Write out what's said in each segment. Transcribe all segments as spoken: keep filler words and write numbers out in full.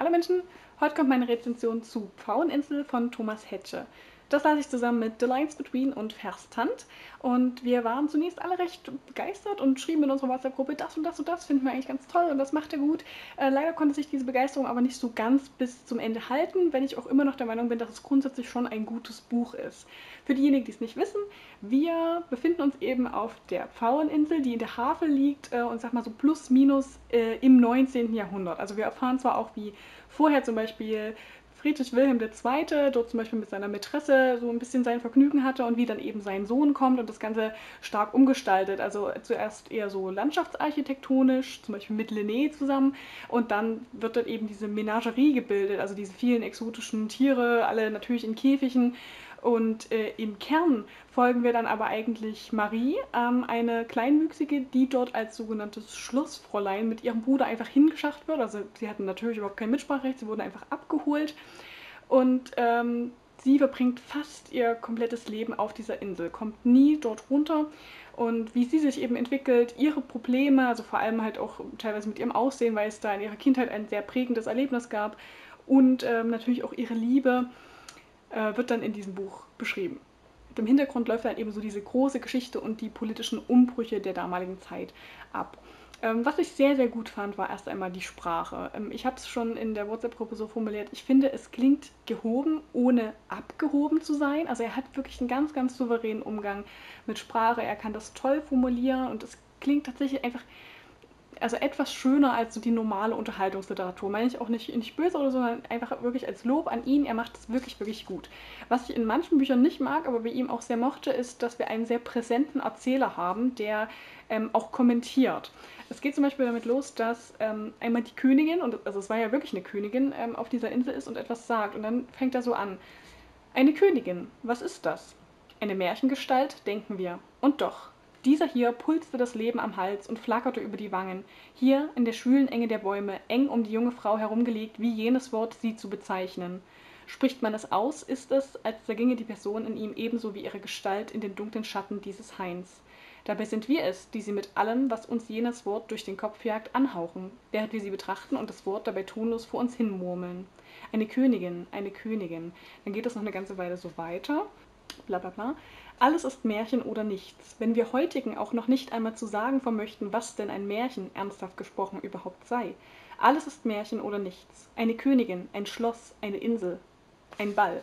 Hallo Menschen, heute kommt meine Rezension zu Pfaueninsel von Thomas Hettche. Das las ich zusammen mit The Lines Between und VERStand und wir waren zunächst alle recht begeistert und schrieben in unserer WhatsApp-Gruppe, das und das und das finden wir eigentlich ganz toll und das macht er gut. Äh, leider konnte sich diese Begeisterung aber nicht so ganz bis zum Ende halten, wenn ich auch immer noch der Meinung bin, dass es grundsätzlich schon ein gutes Buch ist. Für diejenigen, die es nicht wissen, wir befinden uns eben auf der Pfaueninsel, die in der Havel liegt äh, und sag mal so plus minus äh, im neunzehnten Jahrhundert. Also wir erfahren zwar auch, wie vorher zum Beispiel Friedrich Wilhelm der Zweite dort zum Beispiel mit seiner Mätresse so ein bisschen sein Vergnügen hatte und wie dann eben sein Sohn kommt und das Ganze stark umgestaltet. Also zuerst eher so landschaftsarchitektonisch, zum Beispiel mit Linné zusammen, und dann wird dort eben diese Menagerie gebildet, also diese vielen exotischen Tiere, alle natürlich in Käfigen. Und äh, im Kern folgen wir dann aber eigentlich Marie, ähm, eine Kleinwüchsige, die dort als sogenanntes Schlossfräulein mit ihrem Bruder einfach hingeschafft wird. Also sie hatten natürlich überhaupt kein Mitspracherecht, sie wurden einfach abgeholt. Und ähm, sie verbringt fast ihr komplettes Leben auf dieser Insel, kommt nie dort runter. Und wie sie sich eben entwickelt, ihre Probleme, also vor allem halt auch teilweise mit ihrem Aussehen, weil es da in ihrer Kindheit ein sehr prägendes Erlebnis gab. Und ähm, natürlich auch ihre Liebe wird dann in diesem Buch beschrieben. Im Hintergrund läuft dann eben so diese große Geschichte und die politischen Umbrüche der damaligen Zeit ab. Ähm, was ich sehr, sehr gut fand, war erst einmal die Sprache. Ähm, ich habe es schon in der WhatsApp-Gruppe so formuliert, ich finde, es klingt gehoben, ohne abgehoben zu sein. Also er hat wirklich einen ganz, ganz souveränen Umgang mit Sprache. Er kann das toll formulieren und es klingt tatsächlich einfach, also etwas schöner als so die normale Unterhaltungsliteratur. Meine ich auch nicht, nicht böse oder so, sondern einfach wirklich als Lob an ihn. Er macht es wirklich, wirklich gut. Was ich in manchen Büchern nicht mag, aber bei ihm auch sehr mochte, ist, dass wir einen sehr präsenten Erzähler haben, der ähm, auch kommentiert. Es geht zum Beispiel damit los, dass ähm, einmal die Königin, und also es war ja wirklich eine Königin, ähm, auf dieser Insel ist und etwas sagt. Und dann fängt er so an. Eine Königin, was ist das? Eine Märchengestalt, denken wir. Und doch. Dieser hier pulste das Leben am Hals und flackerte über die Wangen. Hier, in der schwülen Enge der Bäume, eng um die junge Frau herumgelegt, wie jenes Wort sie zu bezeichnen. Spricht man es aus, ist es, als zerginge die Person in ihm ebenso wie ihre Gestalt in den dunklen Schatten dieses Hains. Dabei sind wir es, die sie mit allem, was uns jenes Wort durch den Kopf jagt, anhauchen, während wir sie betrachten und das Wort dabei tonlos vor uns hinmurmeln. Eine Königin, eine Königin. Dann geht es noch eine ganze Weile so weiter. Blablabla. Alles ist Märchen oder nichts. Wenn wir heutigen auch noch nicht einmal zu sagen vermöchten, was denn ein Märchen, ernsthaft gesprochen, überhaupt sei. Alles ist Märchen oder nichts. Eine Königin, ein Schloss, eine Insel, ein Ball.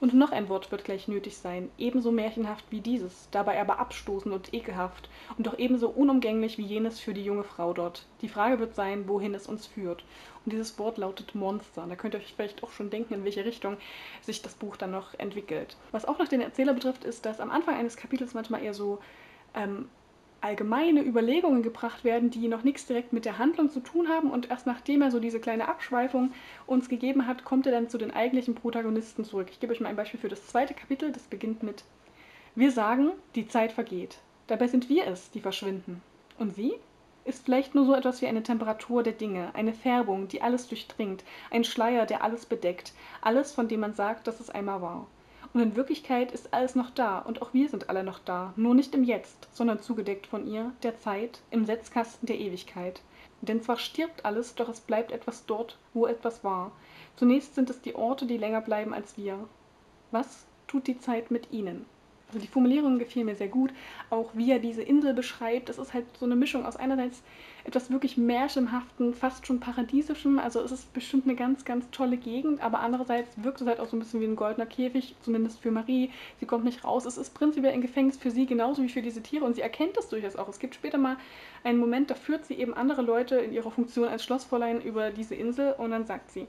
Und noch ein Wort wird gleich nötig sein, ebenso märchenhaft wie dieses, dabei aber abstoßend und ekelhaft und doch ebenso unumgänglich wie jenes für die junge Frau dort. Die Frage wird sein, wohin es uns führt. Und dieses Wort lautet Monster. Und da könnt ihr euch vielleicht auch schon denken, in welche Richtung sich das Buch dann noch entwickelt. Was auch noch den Erzähler betrifft, ist, dass am Anfang eines Kapitels manchmal eher so ähm, allgemeine Überlegungen gebracht werden, die noch nichts direkt mit der Handlung zu tun haben, und erst nachdem er so diese kleine Abschweifung uns gegeben hat, kommt er dann zu den eigentlichen Protagonisten zurück. Ich gebe euch mal ein Beispiel für das zweite Kapitel, das beginnt mit: Wir sagen, die Zeit vergeht. Dabei sind wir es, die verschwinden. Und sie ist vielleicht nur so etwas wie eine Temperatur der Dinge, eine Färbung, die alles durchdringt, ein Schleier, der alles bedeckt, alles, von dem man sagt, dass es einmal war. Und in Wirklichkeit ist alles noch da und auch wir sind alle noch da, nur nicht im Jetzt, sondern zugedeckt von ihr, der Zeit, im Setzkasten der Ewigkeit. Denn zwar stirbt alles, doch es bleibt etwas dort, wo etwas war. Zunächst sind es die Orte, die länger bleiben als wir. Was tut die Zeit mit ihnen? Also die Formulierung gefiel mir sehr gut, auch wie er diese Insel beschreibt. Das ist halt so eine Mischung aus einerseits etwas wirklich Märchenhaften, fast schon Paradiesischem, also es ist bestimmt eine ganz, ganz tolle Gegend, aber andererseits wirkt es halt auch so ein bisschen wie ein goldener Käfig, zumindest für Marie. Sie kommt nicht raus, es ist prinzipiell ein Gefängnis für sie, genauso wie für diese Tiere, und sie erkennt das durchaus auch. Es gibt später mal einen Moment, da führt sie eben andere Leute in ihrer Funktion als Schlossfräulein über diese Insel und dann sagt sie: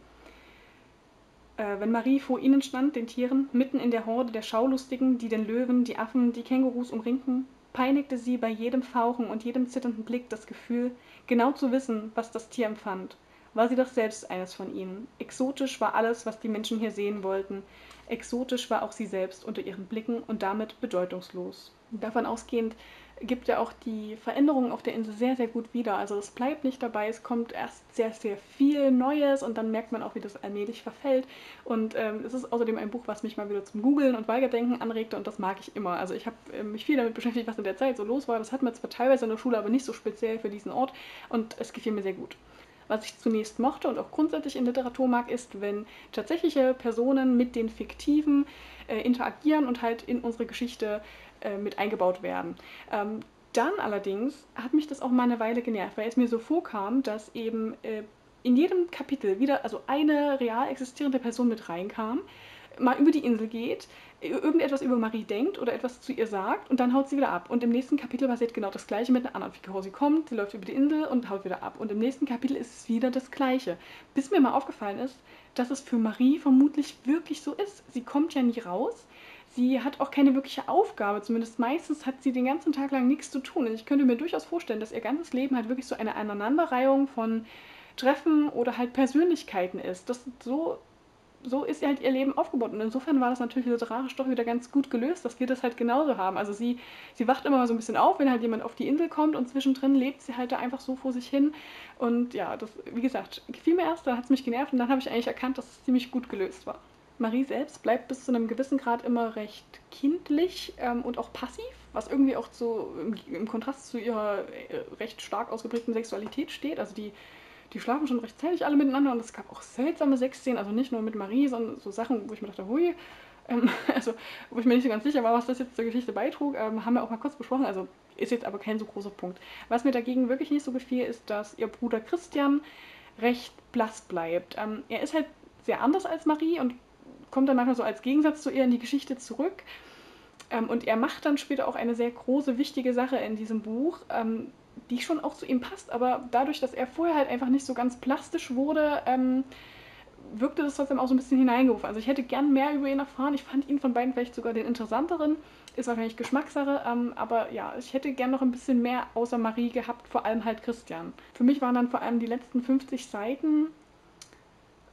Wenn Marie vor ihnen stand, den Tieren, mitten in der Horde der Schaulustigen, die den Löwen, die Affen, die Kängurus umringten, peinigte sie bei jedem Fauchen und jedem zitternden Blick das Gefühl, genau zu wissen, was das Tier empfand. War sie doch selbst eines von ihnen. Exotisch war alles, was die Menschen hier sehen wollten. Exotisch war auch sie selbst unter ihren Blicken und damit bedeutungslos. Davon ausgehend gibt ja auch die Veränderungen auf der Insel sehr, sehr gut wieder. Also es bleibt nicht dabei, es kommt erst sehr, sehr viel Neues und dann merkt man auch, wie das allmählich verfällt. Und ähm, es ist außerdem ein Buch, was mich mal wieder zum Googlen und Weiterdenken anregte, und das mag ich immer. Also ich habe äh, mich viel damit beschäftigt, was in der Zeit so los war. Das hatten wir zwar teilweise in der Schule, aber nicht so speziell für diesen Ort, und es gefiel mir sehr gut. Was ich zunächst mochte und auch grundsätzlich in Literatur mag, ist, wenn tatsächliche Personen mit den Fiktiven äh, interagieren und halt in unsere Geschichte äh, mit eingebaut werden. Ähm, dann allerdings hat mich das auch mal eine Weile genervt, weil es mir so vorkam, dass eben äh, in jedem Kapitel wieder also eine real existierende Person mit reinkam, mal über die Insel geht, irgendetwas über Marie denkt oder etwas zu ihr sagt und dann haut sie wieder ab. Und im nächsten Kapitel passiert genau das Gleiche mit einer anderen Figur. Sie kommt, sie läuft über die Insel und haut wieder ab. Und im nächsten Kapitel ist es wieder das Gleiche. Bis mir mal aufgefallen ist, dass es für Marie vermutlich wirklich so ist. Sie kommt ja nie raus. Sie hat auch keine wirkliche Aufgabe, zumindest meistens hat sie den ganzen Tag lang nichts zu tun. Und ich könnte mir durchaus vorstellen, dass ihr ganzes Leben halt wirklich so eine Aneinanderreihung von Treffen oder halt Persönlichkeiten ist. Das so... So ist halt ihr Leben aufgebaut und insofern war das natürlich literarisch doch wieder ganz gut gelöst, dass wir das halt genauso haben. Also sie, sie wacht immer mal so ein bisschen auf, wenn halt jemand auf die Insel kommt und zwischendrin lebt sie halt da einfach so vor sich hin. Und ja, das, wie gesagt, gefiel mir erst, dann hat es mich genervt und dann habe ich eigentlich erkannt, dass es ziemlich gut gelöst war. Marie selbst bleibt bis zu einem gewissen Grad immer recht kindlich ähm, und auch passiv, was irgendwie auch zu, im, im Kontrast zu ihrer äh, recht stark ausgeprägten Sexualität steht. Also die Die schlafen schon recht zeitig alle miteinander und es gab auch seltsame Sexszenen, also nicht nur mit Marie, sondern so Sachen, wo ich mir dachte, hui, ähm, also wo ich mir nicht so ganz sicher war, was das jetzt zur Geschichte beitrug, ähm, haben wir auch mal kurz besprochen, also ist jetzt aber kein so großer Punkt. Was mir dagegen wirklich nicht so gefiel, ist, dass ihr Bruder Christian recht blass bleibt. Ähm, er ist halt sehr anders als Marie und kommt dann manchmal so als Gegensatz zu ihr in die Geschichte zurück ähm, und er macht dann später auch eine sehr große, wichtige Sache in diesem Buch, ähm, die schon auch zu ihm passt, aber dadurch, dass er vorher halt einfach nicht so ganz plastisch wurde, ähm, wirkte das trotzdem auch so ein bisschen hineingerufen. Also ich hätte gern mehr über ihn erfahren, ich fand ihn von beiden vielleicht sogar den interessanteren, ist wahrscheinlich Geschmackssache, ähm, aber ja, ich hätte gern noch ein bisschen mehr außer Marie gehabt, vor allem halt Christian. Für mich waren dann vor allem die letzten fünfzig Seiten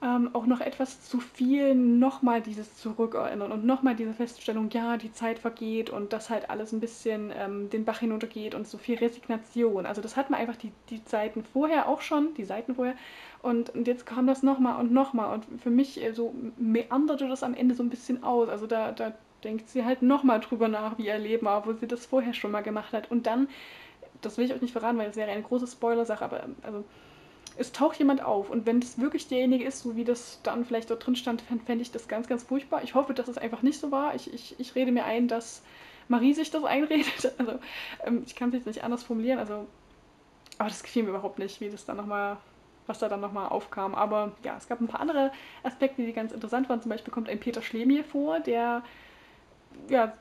ähm, auch noch etwas zu viel, nochmal dieses Zurückerinnern und nochmal diese Feststellung, ja, die Zeit vergeht und das halt alles ein bisschen ähm, den Bach hinuntergeht und so viel Resignation. Also das hat man einfach die, die Zeiten vorher auch schon, die Seiten vorher und, und jetzt kam das nochmal und nochmal und für mich äh, so meanderte das am Ende so ein bisschen aus. Also da, da denkt sie halt nochmal drüber nach, wie ihr Leben war, obwohl sie das vorher schon mal gemacht hat. Und dann, das will ich euch nicht verraten, weil das wäre eine große Spoiler-Sache, aber also... Es taucht jemand auf und wenn es wirklich derjenige ist, so wie das dann vielleicht dort drin stand, fände ich das ganz, ganz furchtbar. Ich hoffe, dass es einfach nicht so war. Ich, ich, ich rede mir ein, dass Marie sich das einredet. Also ähm, ich kann es jetzt nicht anders formulieren. Also, aber das gefiel mir überhaupt nicht, wie das dann nochmal, was da dann nochmal aufkam. Aber ja, es gab ein paar andere Aspekte, die ganz interessant waren. Zum Beispiel kommt ein Peter Schlemihl vor, der, ja,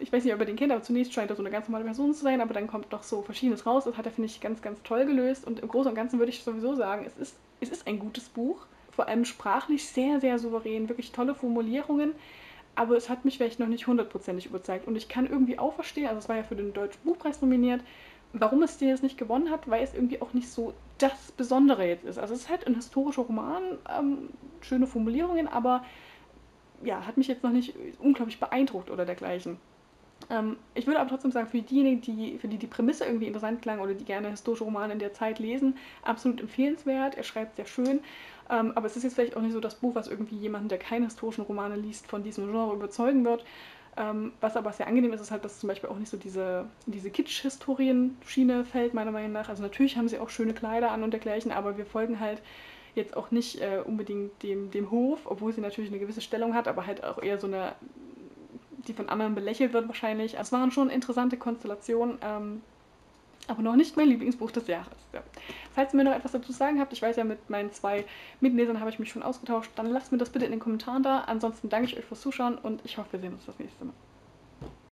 ich weiß nicht, ob ihr den kennt, aber zunächst scheint er so eine ganz normale Person zu sein, aber dann kommt noch so Verschiedenes raus. Das hat er, finde ich, ganz, ganz toll gelöst. Und im Großen und Ganzen würde ich sowieso sagen, es ist, es ist ein gutes Buch. Vor allem sprachlich sehr, sehr souverän, wirklich tolle Formulierungen. Aber es hat mich vielleicht noch nicht hundertprozentig überzeugt. Und ich kann irgendwie auch verstehen, also es war ja für den Deutschen Buchpreis nominiert, warum es den jetzt nicht gewonnen hat, weil es irgendwie auch nicht so das Besondere jetzt ist. Also es ist halt ein historischer Roman, ähm, schöne Formulierungen, aber ja, hat mich jetzt noch nicht unglaublich beeindruckt oder dergleichen. Ähm, ich würde aber trotzdem sagen, für diejenigen, die, für die die Prämisse irgendwie interessant klang oder die gerne historische Romane in der Zeit lesen, absolut empfehlenswert. Er schreibt sehr schön, ähm, aber es ist jetzt vielleicht auch nicht so das Buch, was irgendwie jemanden, der keine historischen Romane liest, von diesem Genre überzeugen wird. Ähm, was aber sehr angenehm ist, ist halt, dass zum Beispiel auch nicht so diese, diese Kitsch-Historien-Schiene fällt, meiner Meinung nach. Also natürlich haben sie auch schöne Kleider an und dergleichen, aber wir folgen halt jetzt auch nicht äh, unbedingt dem, dem Hof, obwohl sie natürlich eine gewisse Stellung hat, aber halt auch eher so eine... die von anderen belächelt wird wahrscheinlich. Es waren schon interessante Konstellationen, ähm, aber noch nicht mein Lieblingsbuch des Jahres. Ja. Falls ihr mir noch etwas dazu sagen habt, ich weiß ja, mit meinen zwei Mitlesern habe ich mich schon ausgetauscht, dann lasst mir das bitte in den Kommentaren da. Ansonsten danke ich euch fürs Zuschauen und ich hoffe, wir sehen uns das nächste Mal.